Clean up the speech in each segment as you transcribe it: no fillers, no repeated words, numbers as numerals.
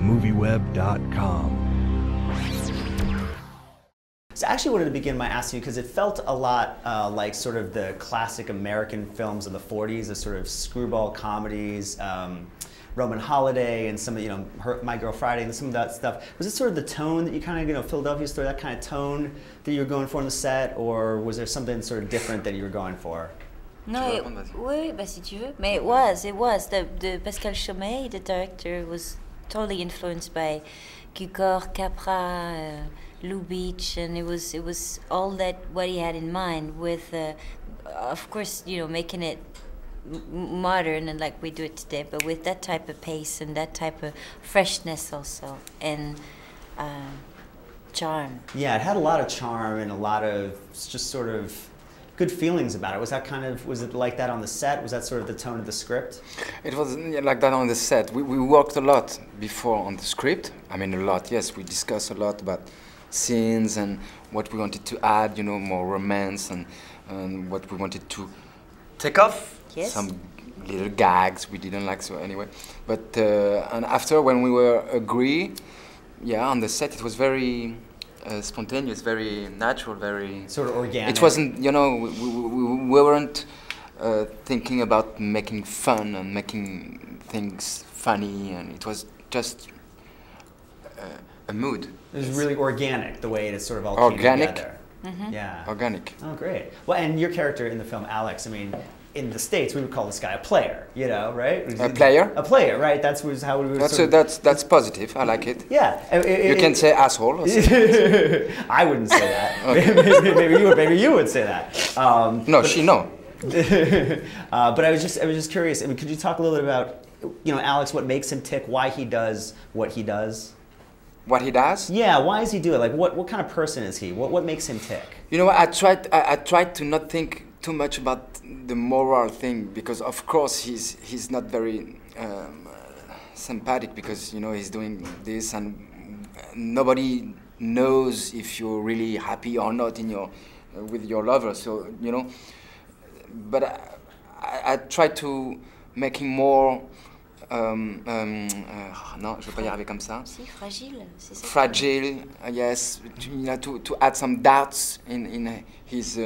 MovieWeb.com. So I actually wanted to begin by asking you, because it felt a lot like sort of the classic American films of the 40s, the sort of screwball comedies, Roman Holiday and some of, My Girl Friday and some of that stuff. Was it sort of the tone that you kind of, Philadelphia Story, that kind of tone that you were going for on the set, or was there something sort of different that you were going for? No, oui, bah, si tu veux. Mais it was. The Pascal Chomet, the director, was totally influenced by Gugor Capra, Lou Beach, and it was all that what he had in mind. With, of course, making it modern and like we do it today, but with that type of pace and that type of freshness also, and charm. Yeah, it had a lot of charm and a lot of just sort of good feelings about it. Was it like that on the set? Was that sort of the tone of the script? It was like that on the set. We worked a lot before on the script. I mean, a lot, yes. We discussed a lot about scenes and what we wanted to add, more romance, and what we wanted to take off. Yes. Some little gags we didn't like, so anyway. But and after, when we were agree, yeah, on the set, it was very spontaneous, very natural, very sort of organic. It wasn't, we weren't thinking about making fun and making things funny, and it was just a mood. It was really organic, the way it sort of all came together. Mm-hmm. Yeah. Organic. Oh, great. Well, and your character in the film, Alex, I mean, in the States, we would call this guy a player, right? A player? A player, right? That's how we would. That's positive. I like it. Yeah. You can say asshole. Or I wouldn't say that. Okay. maybe you would say that. No. But I was just curious. I mean, could you talk a little bit about, Alex? What makes him tick? Why he does what he does? What he does? Yeah, why does he do it? Like, what kind of person is he? What makes him tick? I tried to not think too much about the moral thing, because of course he's not very sympathetic, because he's doing this and nobody knows if you're really happy or not with your lover. So but I tried to make him more. Non, je vais pas y arriver comme ça. Si, fragile, c'est ça. Fragile, yes. To add some doubts in his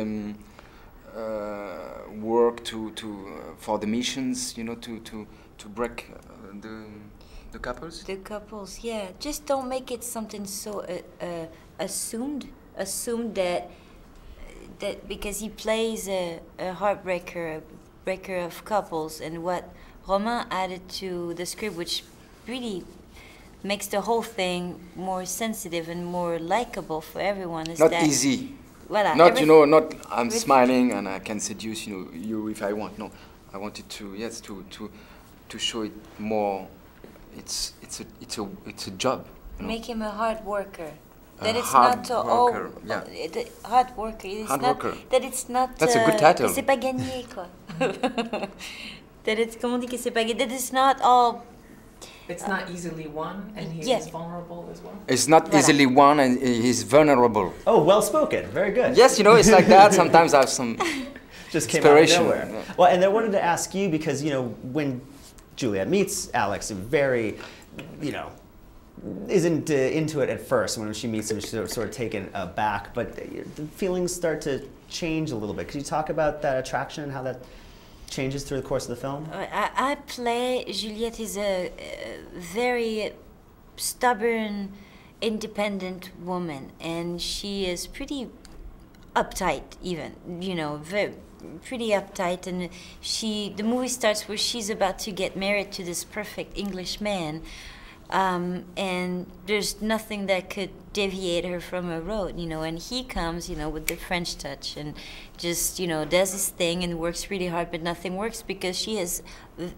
work for the missions, to break the couples. The couples, yeah. Just don't make it something so assumed that because he plays a heartbreaker, a breaker of couples, and what Romain added to the script, which really makes the whole thing more sensitive and more likable for everyone. Is not that easy. Voilà, not, not I'm smiling and I can seduce, you if I want. No, I wanted to, yes, to show it more. It's a job. Make him a hard worker. That it's not all. Yeah. Hard worker. That it's not. That's a good title. C'est pas gagné, quoi. That it's, comment dit que c'est pas gagné. That it's not all. It's not easily won, and he's vulnerable as well. It's not easily won, and he's vulnerable. Oh, well spoken. Very good. Yes, it's like that. Sometimes I have some just came out of nowhere. Yeah. Well, and I wanted to ask you, because when Juliet meets Alex, very, isn't into it at first. When she meets him, she's sort of taken aback. But the feelings start to change a little bit. Could you talk about that attraction and how that changes through the course of the film? I play Juliette is a very stubborn, independent woman, and she is pretty uptight, even, pretty uptight. And the movie starts where she's about to get married to this perfect English man, and there's nothing that could deviate her from her road, and he comes, with the French touch and just, does his thing and works really hard, but nothing works because she's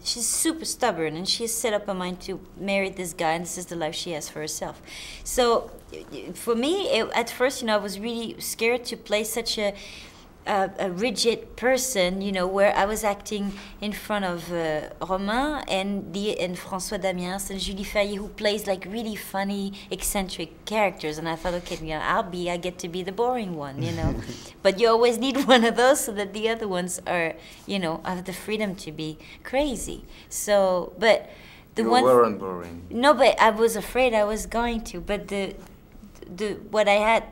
super stubborn, and she has set up her mind to marry this guy, and this is the life she has for herself. So for me, at first, I was really scared to play such a rigid person, where I was acting in front of Romain and François Damiens and Julie Ferrier, who plays like really funny, eccentric characters, and I thought, okay, I get to be the boring one, But you always need one of those so that the other ones are, have the freedom to be crazy. So, but You weren't boring. No, but I was afraid I was going to. But what I had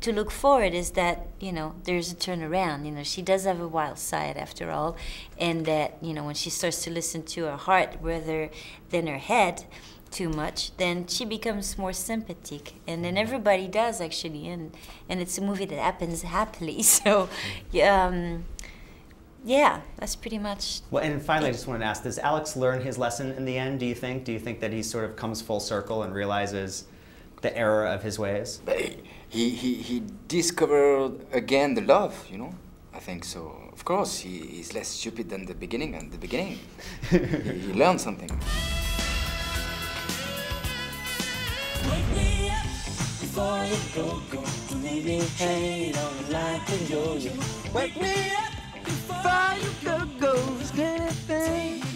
to look forward is that, you know, there's a turnaround. You know, she does have a wild side after all, and that, you know, when she starts to listen to her heart rather than her head too much, then she becomes more sympathetic, and then everybody does actually, and it's a movie that happens happily. So, yeah, that's pretty much. Well, and finally, I just wanted to ask: does Alex learn his lesson in the end? Do you think? Do you think that he sort of comes full circle and realizes the error of his ways? He discovered again the love, you know. I think so. Of course, he is less stupid than the beginning. And the beginning, he learned something. Wake me up before you go, go. Leaving hate on the line to yo-yo. Wake me up before you go, go. It's gonna be.